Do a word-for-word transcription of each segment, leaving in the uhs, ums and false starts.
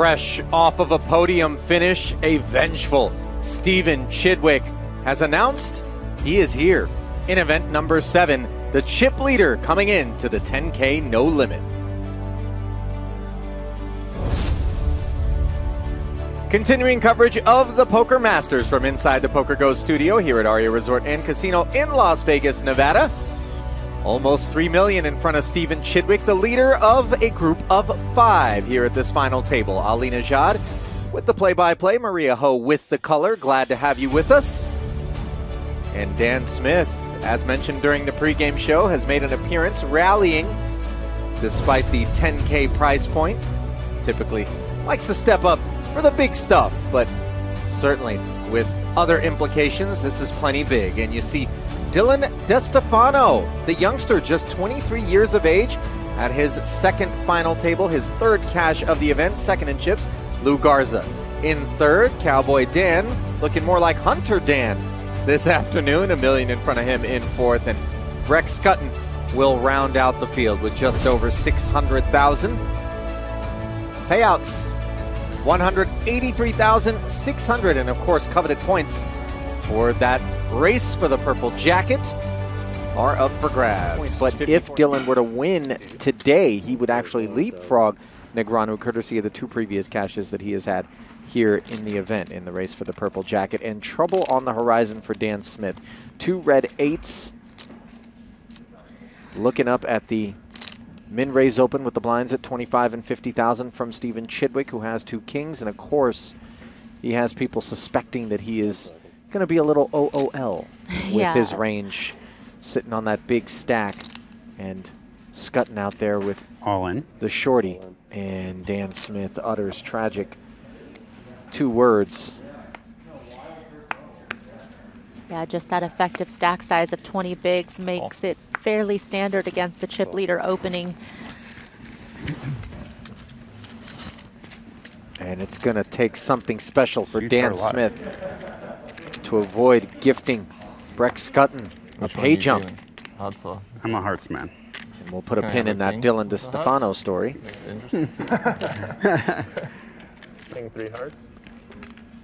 Fresh off of a podium finish, a vengeful Stephen Chidwick has announced he is here in event number seven, the chip leader coming in to the ten K no limit. Continuing coverage of the Poker Masters from inside the PokerGO Studio here at Aria Resort and Casino in Las Vegas, Nevada. Almost three million in front of Stephen Chidwick, the leader of a group of five here at this final table. Ali Nejad with the play-by-play, -play. Maria Ho with the color. Glad to have you with us. And Dan Smith, as mentioned during the pregame show, has made an appearance rallying despite the ten K price point. Typically likes to step up for the big stuff, but certainly with other implications, this is plenty big. And you see Dylan DeStefano, the youngster, just twenty-three years of age, at his second final table, his third cash of the event, second in chips. Lou Garza in third. Cowboy Dan looking more like Hunter Dan this afternoon, a million in front of him in fourth. And Rex Cutton will round out the field with just over six hundred thousand. Payouts one hundred eighty-three thousand six hundred, and of course coveted points for that race for the purple jacket are up for grabs. But if Dylan were to win today, he would actually leapfrog Negreanu, courtesy of the two previous caches that he has had here in the event in the race for the purple jacket. And trouble on the horizon for Dan Smith. Two red eights. Looking up at the Min-raise open with the blinds at twenty-five and fifty thousand from Stephen Chidwick, who has two kings. And of course, he has people suspecting that he is going to be a little O O L with yeah. his range, sitting on that big stack. And Scutton out there with all in the shorty. And Dan Smith utters tragic two words. Yeah, just that effective stack size of twenty bigs makes it fairly standard against the chip leader opening. And it's going to take something special for Shoots Dan Smith to avoid gifting Breck Scutton a pay jump. I'm a hearts man. And we'll put a Can pin in that king? Dylan DeStefano story. Sing three hearts.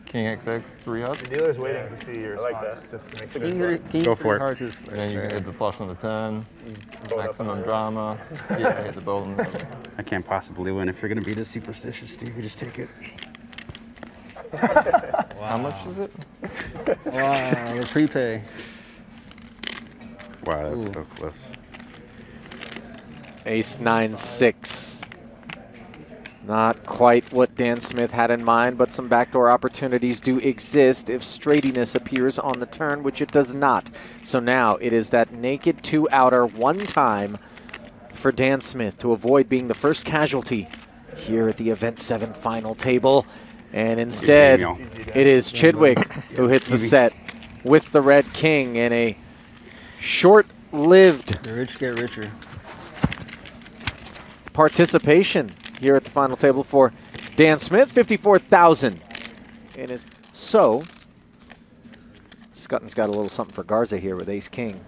King X X, three up. The dealer's waiting yeah. to see your response. I like that. Just to make sure king three, king Go for it. Is, and then you can hit the flush on the ten. Maximum drama. See if I hit the bolt on the I can't possibly win. If you're going to be this superstitious, Steve, you just take it. Wow. How much is it? Wow, the prepay. Wow, that's Ooh. so close. Ace nine six. Not quite what Dan Smith had in mind, but some backdoor opportunities do exist if straightiness appears on the turn, which it does not. So now it is that naked two outer one time for Dan Smith to avoid being the first casualty here at the event seven final table. And instead, it is Chidwick who hits a set with the red king in a short-lived the rich get richer participation here at the final table for Dan Smith, fifty-four thousand. And is so, Scutton's got a little something for Garza here with ace king.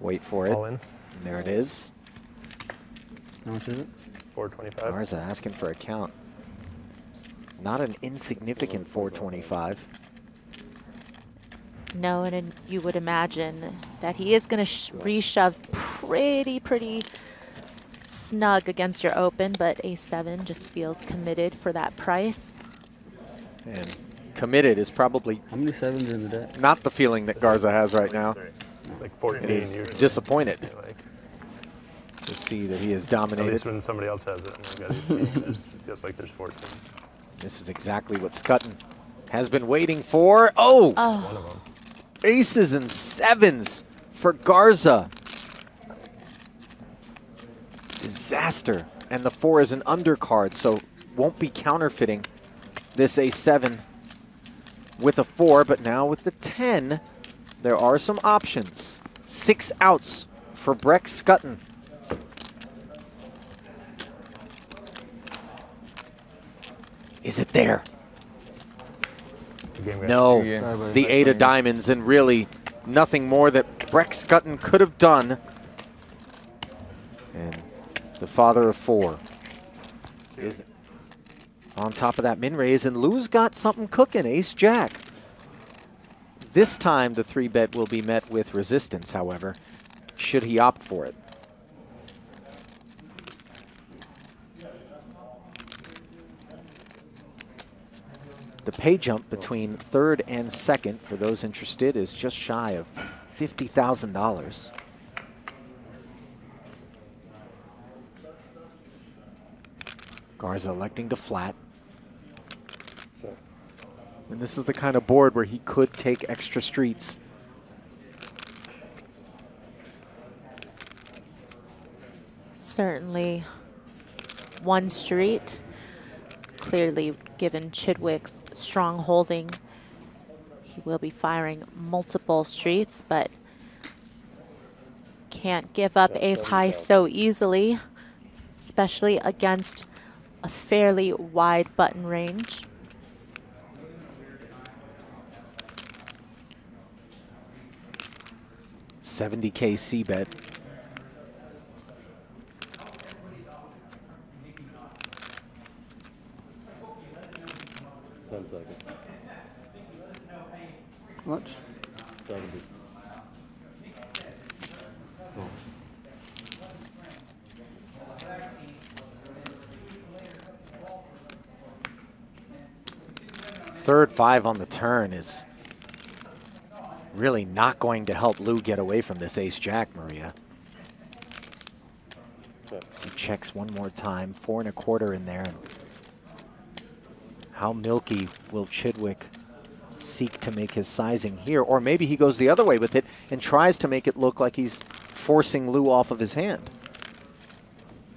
Wait for it. All in. And there it is. How much is it? four twenty-five. Garza asking for a count. Not an insignificant four twenty-five. No, and you would imagine that he is going to reshove pretty, pretty snug against your open, but ace seven just feels committed for that price. And committed is probably How many sevens in the deck? Not the feeling that Garza has right now. Like fourteen, it is disappointed like. to see that he is dominated. At least when somebody else has it. It feels like there's fourteen. This is exactly what Scutton has been waiting for. Oh! oh. One of them. Aces and sevens for Garza. Disaster, and the four is an undercard, so won't be counterfeiting this ace seven with a four, but now with the ten, there are some options. Six outs for Breck Scutton. Is it there? No, the eight of diamonds, and really nothing more that Breck Scutton could have done. And the father of four is on top of that min raise, and Lou's got something cooking, ace-jack. This time the three bet will be met with resistance, however, should he opt for it. The pay jump between third and second, for those interested, is just shy of fifty thousand dollars. Garza electing to flat. And this is the kind of board where he could take extra streets. Certainly one street. Clearly, given Chidwick's strong holding, he will be firing multiple streets, but can't give up ace high so easily, especially against a fairly wide button range. seventy K C-bet. ten seconds. How much? seventy. Oh. Third five on the turn is really not going to help Lou get away from this ace-jack, Maria. He checks one more time, four and a quarter in there. How milky will Chidwick seek to make his sizing here? Or maybe he goes the other way with it and tries to make it look like he's forcing Lou off of his hand.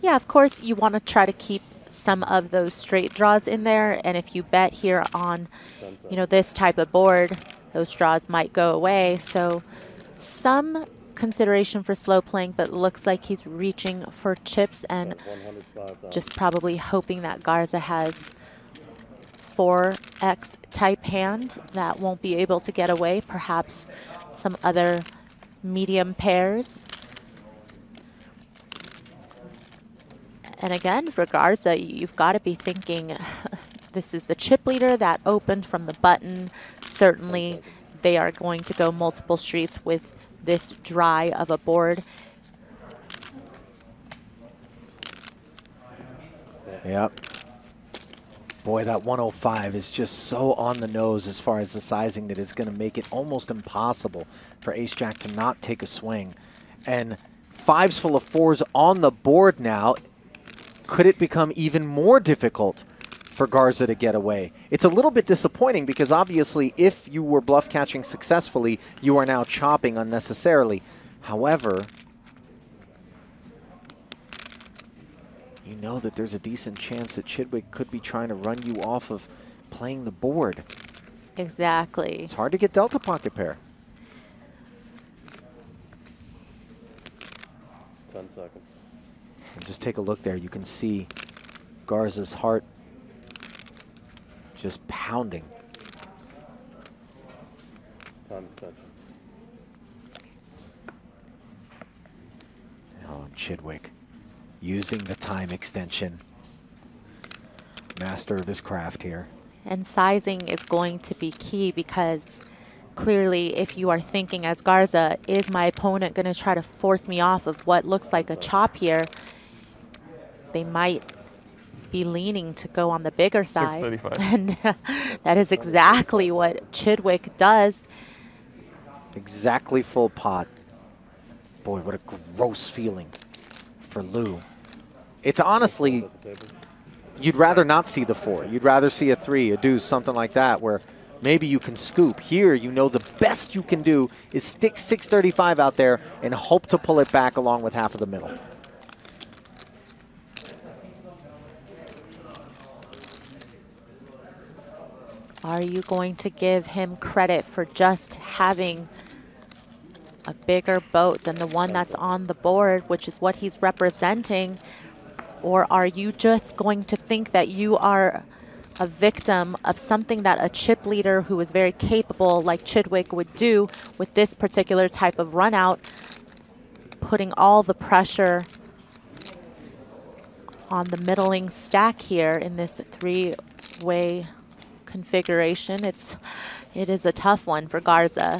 Yeah, of course, you want to try to keep some of those straight draws in there. And if you bet here on, you know, this type of board, those draws might go away. So some consideration for slow playing, but looks like he's reaching for chips and just probably hoping that Garza has four X type hand that won't be able to get away. Perhaps some other medium pairs. And again, for Garza, you've got to be thinking this is the chip leader that opened from the button. Certainly, they are going to go multiple streets with this dry of a board. Yep. Boy, that one oh five is just so on the nose as far as the sizing that it's going to make it almost impossible for ace-jack to not take a swing. And fives full of fours on the board now. Could it become even more difficult for Garza to get away? It's a little bit disappointing because obviously if you were bluff catching successfully, you are now chopping unnecessarily. However, you know that there's a decent chance that Chidwick could be trying to run you off of playing the board. Exactly. It's hard to get Delta pocket pair. ten seconds. And just take a look there. You can see Garza's heart just pounding. Oh, Chidwick using the time extension. Master of his craft here. And sizing is going to be key because clearly if you are thinking as Garza, is my opponent going to try to force me off of what looks like a chop here? They might be leaning to go on the bigger side. And that is exactly what Chidwick does. Exactly full pot. Boy, what a gross feeling for Lou. It's honestly, you'd rather not see the four. You'd rather see a three, a deuce, something like that, where maybe you can scoop. Here, you know the best you can do is stick six thirty-five out there and hope to pull it back along with half of the middle. Are you going to give him credit for just having a bigger boat than the one that's on the board, which is what he's representing? Or are you just going to think that you are a victim of something that a chip leader who is very capable like Chidwick would do with this particular type of run out, putting all the pressure on the middling stack here in this three way configuration. It's it is a tough one for Garza.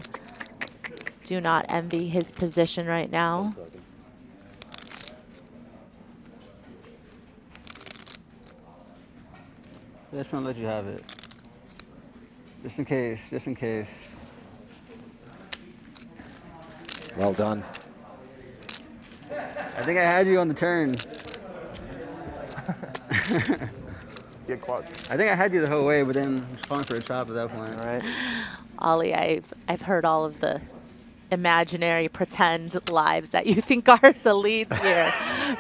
Do not envy his position right now. This one let you have it. Just in case, just in case. Well done. I think I had you on the turn. Get clots. I think I had you the whole way, but then it's fun for a chop at that point, right? Ollie, I've, I've heard all of the imaginary pretend lives that you think Garza leads here,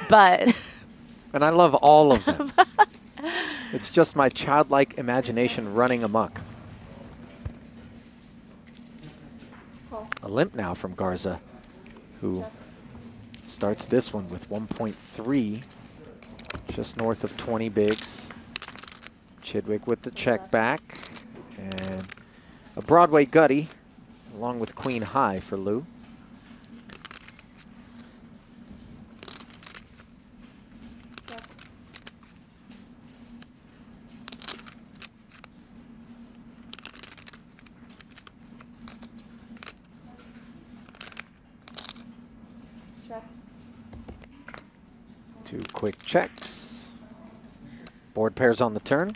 but... And I love all of them. It's just my childlike imagination running amok. A limp now from Garza, who starts this one with one point three, just north of twenty bigs. Chidwick with the check back, and a Broadway gutty, along with queen high for Lou. Two quick checks. Board pairs on the turn.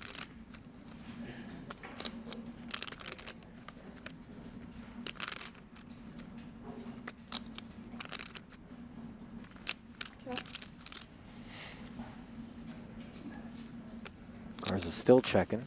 Check. Garza's still checking.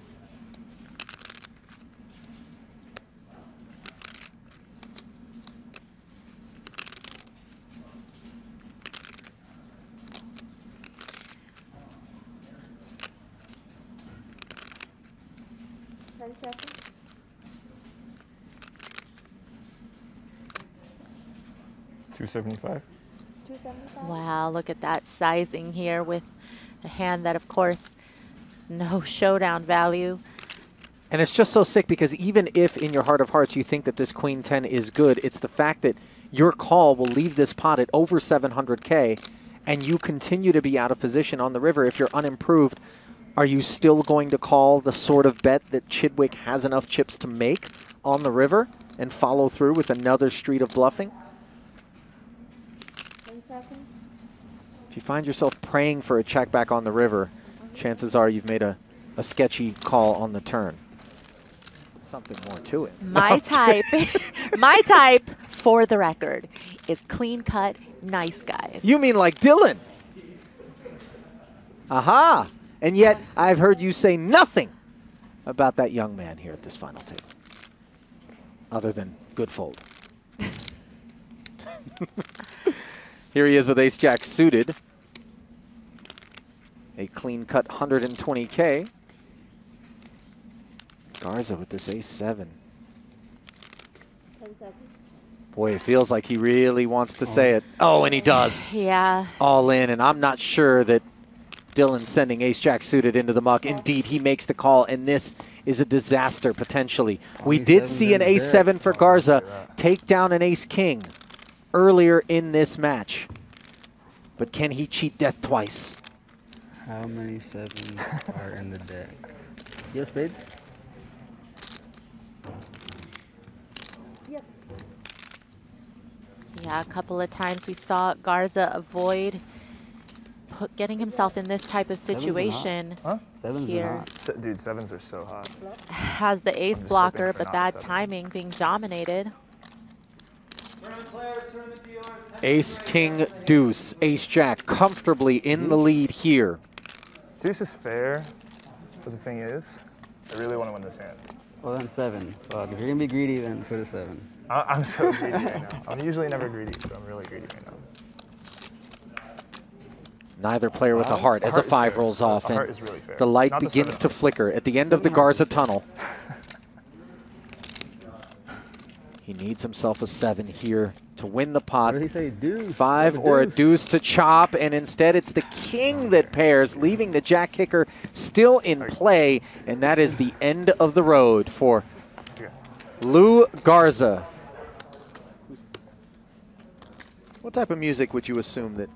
two seventy-five. Wow, look at that sizing here with a hand that, of course, has no showdown value. And it's just so sick because even if in your heart of hearts you think that this queen ten is good, it's the fact that your call will leave this pot at over seven hundred K and you continue to be out of position on the river if you're unimproved. Are you still going to call the sort of bet that Chidwick has enough chips to make on the river and follow through with another street of bluffing? If you find yourself praying for a check back on the river, chances are you've made a, a sketchy call on the turn. Something more to it. My type, my type, for the record, is clean-cut, nice guys. You mean like Dylan? Aha! And yet, I've heard you say nothing about that young man here at this final table, other than good fold. Here he is with ace-jack suited. A clean-cut one hundred twenty K. Garza with this ace seven. Boy, it feels like he really wants to say it. Oh, and he does. Yeah. All in, and I'm not sure that Dylan sending ace-jack suited into the muck. Indeed, he makes the call, and this is a disaster, potentially. We did see an ace seven for Garza take down an ace-king earlier in this match. But can he cheat death twice? How many sevens are in the deck? Yes, babe? Yep. Yeah, a couple of times we saw Garza avoid getting himself in this type of situation. Sevens huh? Sevens here. Se dude, sevens are so hot. Has the ace blocker, but bad seven. Timing being dominated. Ace, king, deuce, ace, jack, comfortably in the lead here. Deuce is fair, but the thing is, I really want to win this hand. Well, then seven. Fuck, if you're going to be greedy, then put a seven. I I'm so greedy right now. I'm usually never greedy, but I'm really greedy right now. Neither player with a heart as a five rolls off, and the light begins to flicker at the end of the Garza tunnel. He needs himself a seven here to win the pot. What did he say? Deuce. Five or a deuce to chop, and instead it's the king that pairs, leaving the jack kicker still in play, and that is the end of the road for Lou Garza. What type of music would you assume that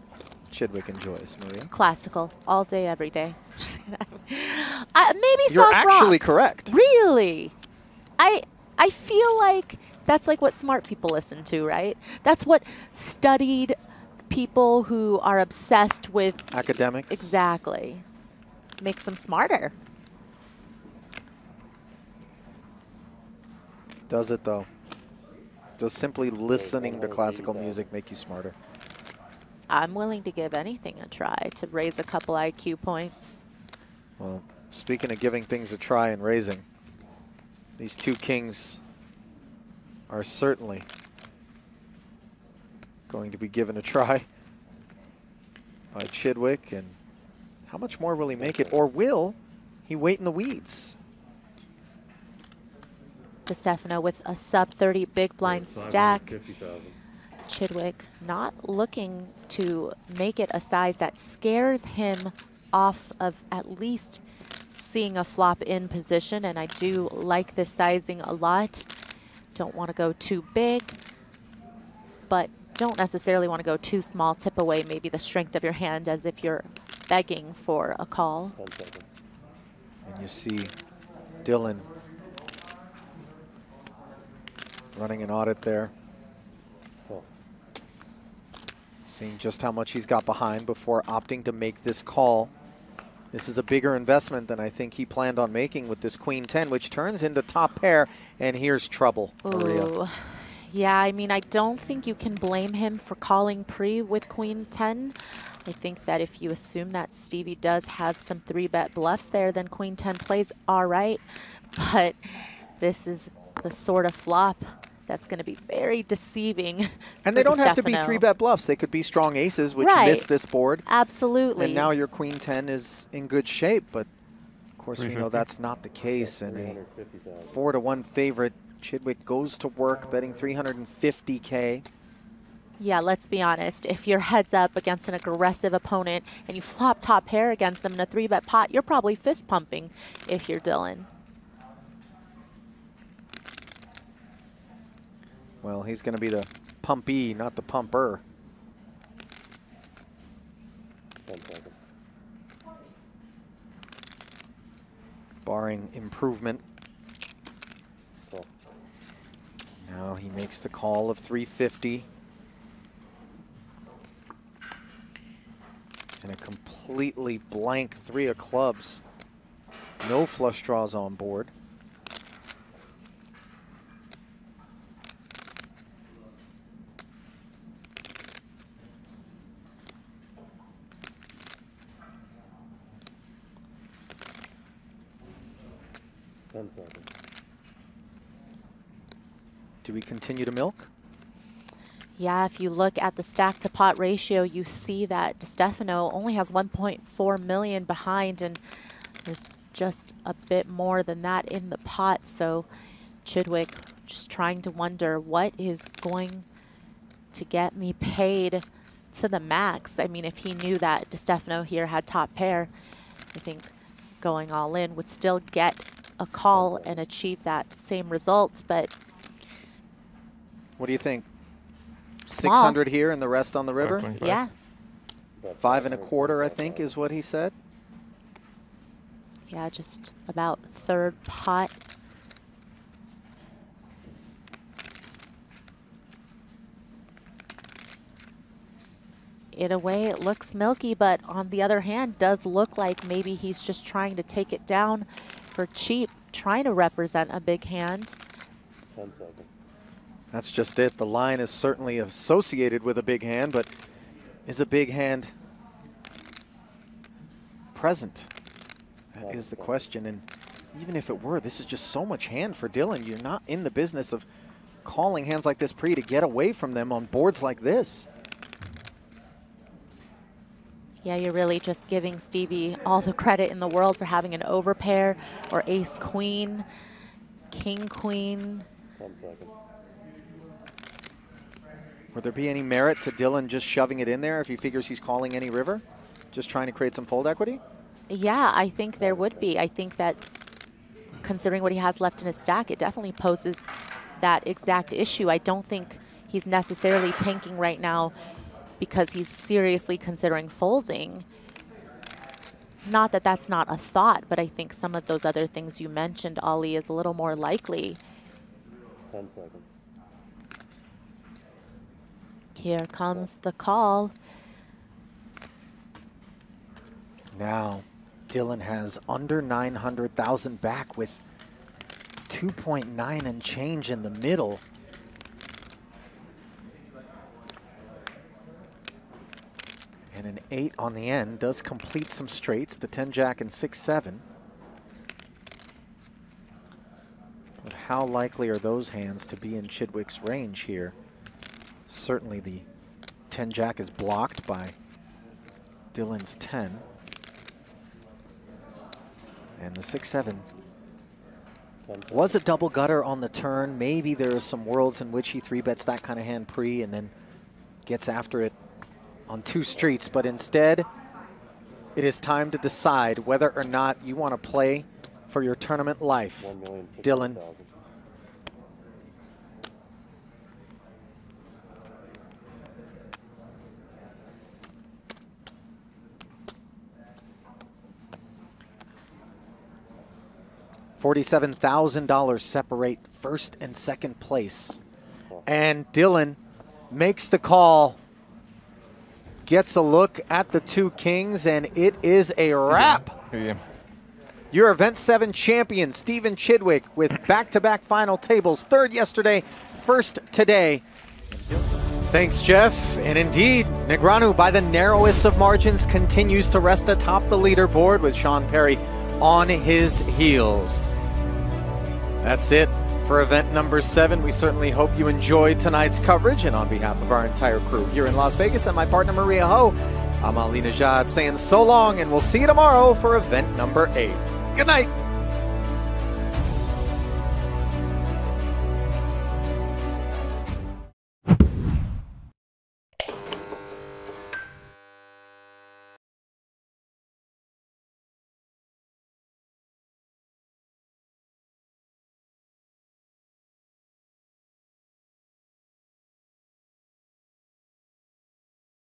Chidwick enjoys, Maria? Classical, all day, every day. Uh, maybe You're soft rock. You're actually correct. Really? I I feel like that's like what smart people listen to, right? That's what studied people who are obsessed with academics. Exactly. Makes them smarter. Does it though? Does simply listening to classical music make you smarter? I'm willing to give anything a try to raise a couple I Q points. Well, speaking of giving things a try and raising, these two kings are certainly going to be given a try by Chidwick. And how much more will he make it? Or will he wait in the weeds? DeStefano with a sub thirty big blind stack. Chidwick not looking to make it a size that scares him off of at least seeing a flop in position. And I do like this sizing a lot. Don't want to go too big, but don't necessarily want to go too small. Tip away maybe the strength of your hand as if you're begging for a call. And you see Dylan running an audit there. Seeing just how much he's got behind before opting to make this call. This is a bigger investment than I think he planned on making with this queen ten, which turns into top pair, and here's trouble. Ooh. Yeah, I mean, I don't think you can blame him for calling pre with queen ten. I think that if you assume that Stevie does have some three bet bluffs there, then queen ten plays all right. But this is the sort of flop that's going to be very deceiving. And they don't have to be three bet bluffs. They could be strong aces, which right. missed this board. Absolutely. And now your queen ten is in good shape, but of course we know that's not the case. And a four to one favorite, Chidwick goes to work betting three hundred fifty K. Yeah, let's be honest. If your head's up against an aggressive opponent and you flop top pair against them in a three bet pot, you're probably fist pumping if you're Dylan. Well, he's going to be the pumpee, not the pumper. Barring improvement. Now he makes the call of three fifty. And a completely blank three of clubs. No flush draws on board. Do we continue to milk? Yeah, if you look at the stack to pot ratio, you see that DeStefano only has one point four million behind, and there's just a bit more than that in the pot. So Chidwick just trying to wonder what is going to get me paid to the max. I mean, if he knew that DeStefano here had top pair, I think going all in would still get a call and achieve that same result, but what do you think? Small. six hundred here and the rest on the river? Yeah. Five and a quarter, I think, is what he said. Yeah, just about third pot. In a way, it looks milky, but on the other hand, does look like maybe he's just trying to take it down for cheap, trying to represent a big hand. That's just it. The line is certainly associated with a big hand, but is a big hand present? That is the question. And even if it were, this is just so much hand for Dylan. You're not in the business of calling hands like this pre to get away from them on boards like this. Yeah, you're really just giving Stevie all the credit in the world for having an overpair or ace-queen, king-queen. Would there be any merit to Dylan just shoving it in there if he figures he's calling any river? Just trying to create some fold equity? Yeah, I think there would be. I think that considering what he has left in his stack, it definitely poses that exact issue. I don't think he's necessarily tanking right now because he's seriously considering folding. Not that that's not a thought, but I think some of those other things you mentioned, Ali, is a little more likely. ten seconds. Here comes the call. Now, Dylan has under nine hundred thousand back with two point nine and change in the middle. And an eight on the end does complete some straights, the ten jack and six seven. But how likely are those hands to be in Chidwick's range here? Certainly the ten jack is blocked by Dylan's ten. And the six seven was a double gutter on the turn. Maybe there are some worlds in which he three bets that kind of hand pre and then gets after it on two streets, but instead it is time to decide whether or not you want to play for your tournament life. Dylan. forty-seven thousand dollars separate first and second place. And Dylan makes the call, gets a look at the two kings, and it is a wrap. Yeah. Your Event seven champion, Stephen Chidwick, with back-to-back final tables. Third yesterday, first today. Thanks, Jeff. And indeed, Negreanu, by the narrowest of margins, continues to rest atop the leaderboard with Sean Perry on his heels. That's it for event number seven. We certainly hope you enjoyed tonight's coverage, and on behalf of our entire crew here in Las Vegas and my partner Maria Ho, I'm Ali Nejad saying so long, and we'll see you tomorrow for event number eight. Good night.